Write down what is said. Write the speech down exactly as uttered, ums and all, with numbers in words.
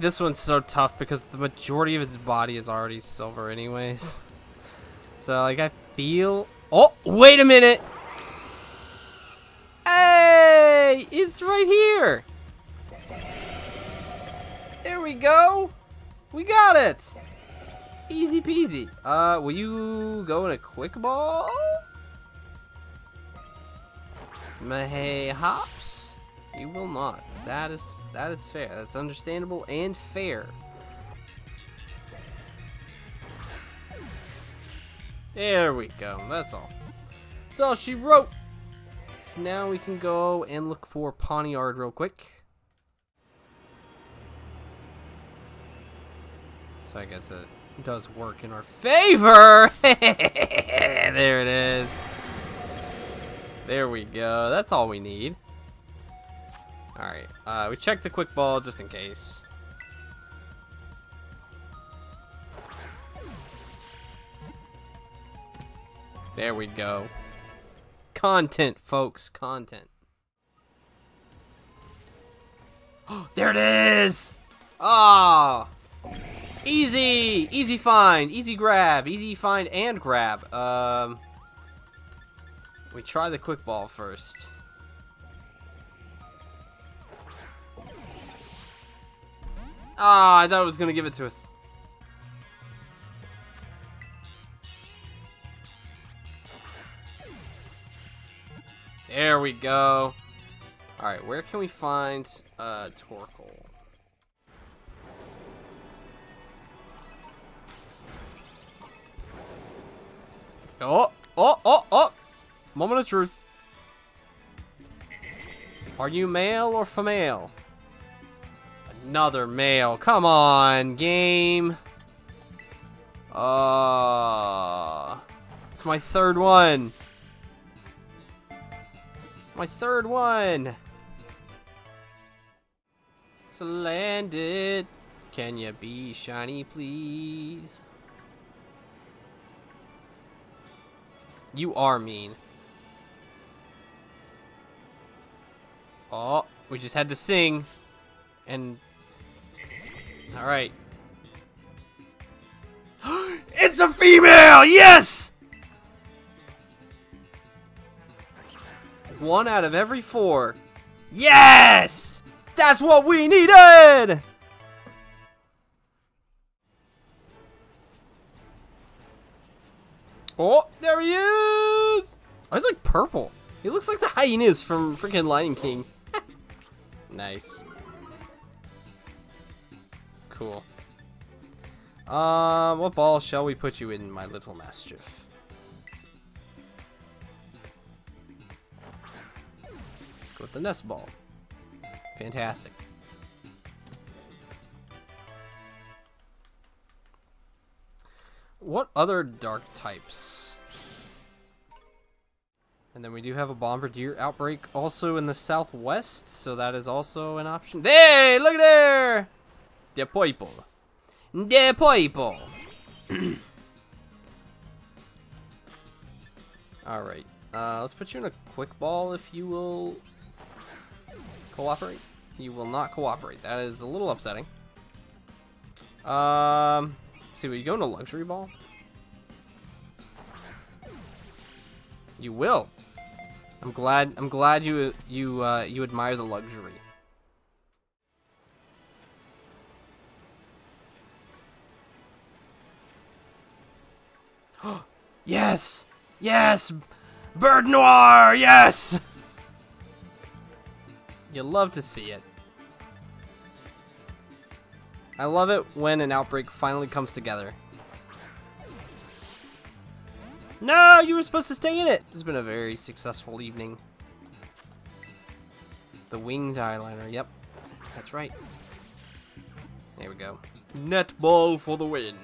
think this one's so tough because the majority of its body is already silver anyways. So like I feel, oh, wait a minute. Hey, it's right here. There we go. We got it. Easy peasy. Uh, will you go in a quick ball? Mahay hops? You will not. That is that is fair. That's understandable and fair. There we go. That's all. That's all she wrote. So now we can go and look for Pontiard real quick. So I guess it does work in our favor. There it is. There we go. That's all we need. Alright. Uh, we checked the quick ball just in case. There we go. Content, folks. Content. There it is! Ah! Oh. Easy! Easy find. Easy grab. Easy find and grab. Um... We try the quick ball first. Ah, I thought it was gonna give it to us. There we go. All right, where can we find uh, Torkoal? Oh, oh, oh, oh! Moment of truth. Are you male or female? Another male. Come on, game. Uh, it's my third one. My third one. So land it. Can you be shiny, please? You are mean. Oh, we just had to sing, and all right. It's a female, yes! One out of every four. Yes! That's what we needed! Oh, there he is! Oh, he's like purple. He looks like the hyenas from freaking Lion King. Nice. Cool. Um, what ball shall we put you in, my little mastiff? Go with the nest ball. Fantastic. What other dark types? And then we do have a bombardier outbreak also in the southwest, so that is also an option. Hey, look at there! The people. The people. Alright, uh, let's put you in a quick ball if you will cooperate. You will not cooperate. That is a little upsetting. Um, let's see, will you go into luxury ball? You will. I'm glad. I'm glad you you uh, you admire the luxury. Yes, yes, Bird Noir. Yes. You love to see it. I love it when an outbreak finally comes together. No, you were supposed to stay in it. It's been a very successful evening. The winged eyeliner. Yep, that's right. There we go. Netball for the win.